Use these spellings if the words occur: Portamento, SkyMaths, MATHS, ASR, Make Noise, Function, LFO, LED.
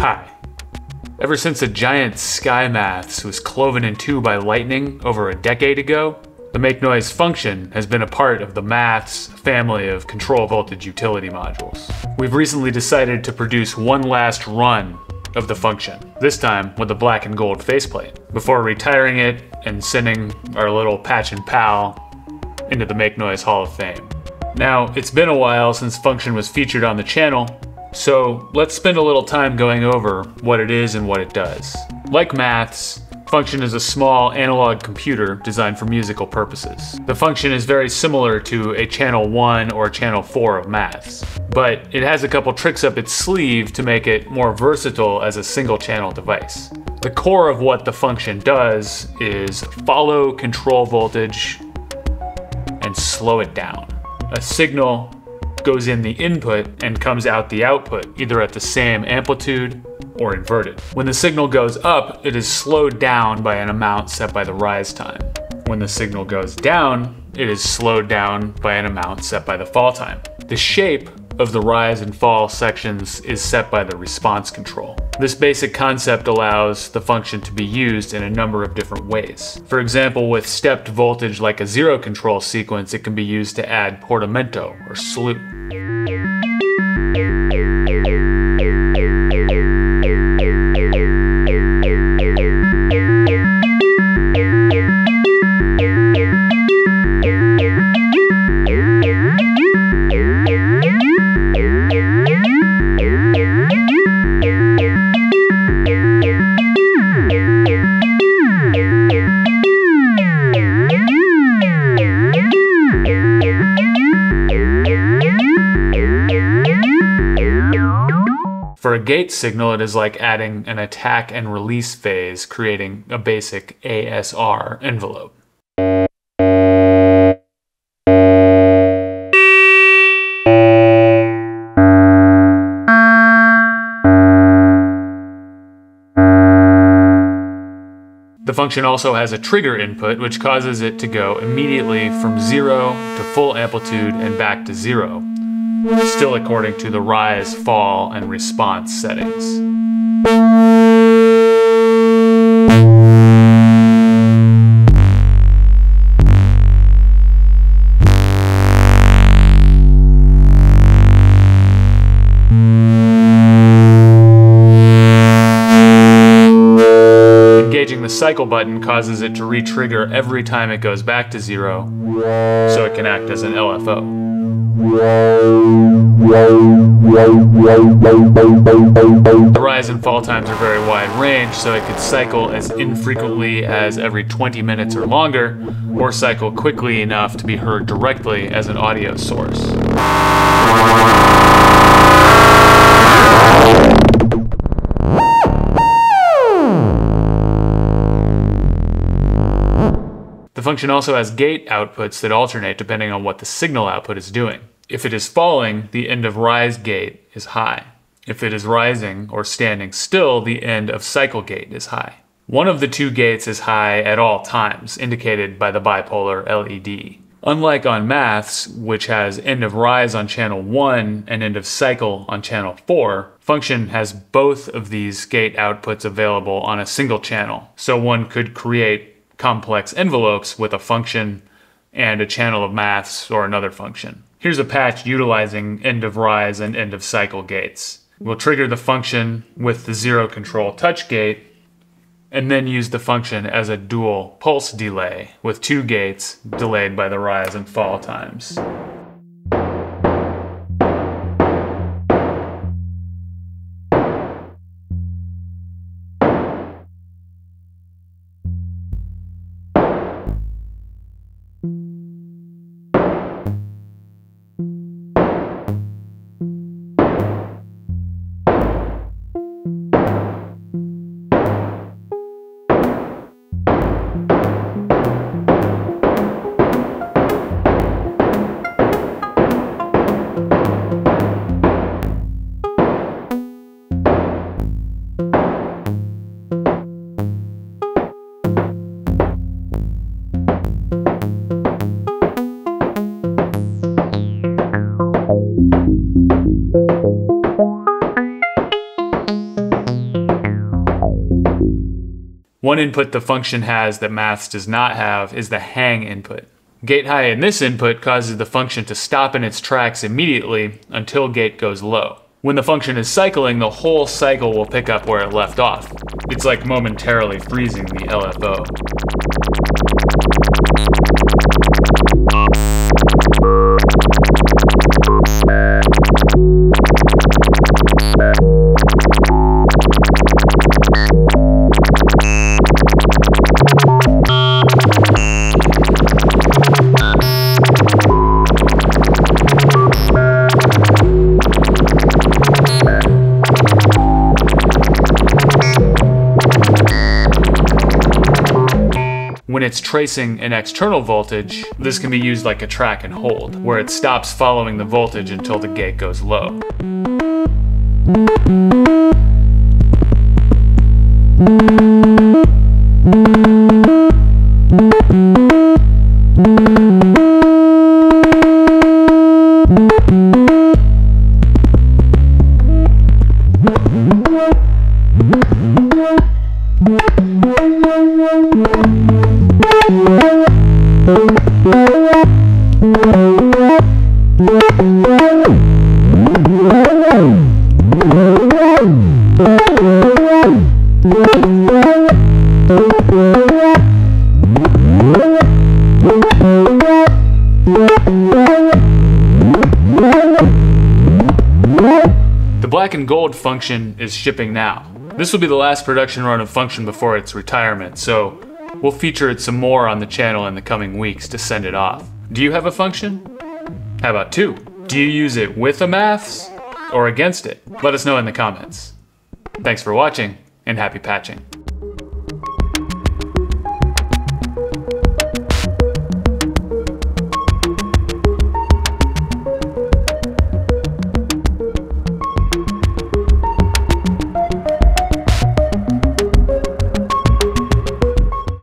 pi. Ever since the giant SkyMaths was cloven in two by lightning over a decade ago, the Make Noise function has been a part of the Maths family of control voltage utility modules. We've recently decided to produce one last run of the function, this time with a black and gold faceplate, before retiring it and sending our little patch and pal into the Make Noise Hall of Fame. Now, it's been a while since Function was featured on the channel, so let's spend a little time going over what it is and what it does. Like Maths, Function is a small analog computer designed for musical purposes. The function is very similar to a channel 1 or channel 4 of Maths, but it has a couple tricks up its sleeve to make it more versatile as a single channel device. The core of what the function does is follow control voltage and slow it down. A signal goes in the input and comes out the output, either at the same amplitude or inverted. When the signal goes up, it is slowed down by an amount set by the rise time. When the signal goes down, it is slowed down by an amount set by the fall time. The shape of the rise and fall sections is set by the response control. This basic concept allows the function to be used in a number of different ways. For example, with stepped voltage like a zero control sequence, it can be used to add portamento or slew. For a gate signal, it is like adding an attack and release phase, creating a basic ASR envelope. The function also has a trigger input, which causes it to go immediately from zero to full amplitude and back to zero, still according to the rise, fall, and response settings. Engaging the cycle button causes it to re-trigger every time it goes back to zero, so it can act as an LFO. The rise and fall times are very wide range, so it could cycle as infrequently as every 20 minutes or longer, or cycle quickly enough to be heard directly as an audio source. The function also has gate outputs that alternate depending on what the signal output is doing. If it is falling, the end of rise gate is high. If it is rising or standing still, the end of cycle gate is high. One of the two gates is high at all times, indicated by the bipolar LED. Unlike on Maths, which has end of rise on channel 1 and end of cycle on channel 4, Function has both of these gate outputs available on a single channel, so one could create complex envelopes with a function and a channel of Maths or another function. Here's a patch utilizing end of rise and end of cycle gates. We'll trigger the function with the zero control touch gate and then use the function as a dual pulse delay with two gates delayed by the rise and fall times. One input the function has that maths does not have is the hang input. Gate high in this input causes the function to stop in its tracks immediately until gate goes low. When the function is cycling, the whole cycle will pick up where it left off. It's like momentarily freezing the LFO. When it's tracing an external voltage, this can be used like a track and hold, where it stops following the voltage until the gate goes low. The black and gold function is shipping now. This will be the last production run of Function before its retirement, so we'll feature it some more on the channel in the coming weeks to send it off. Do you have a function? How about two? Do you use it with a maths or against it? Let us know in the comments. Thanks for watching, and happy patching.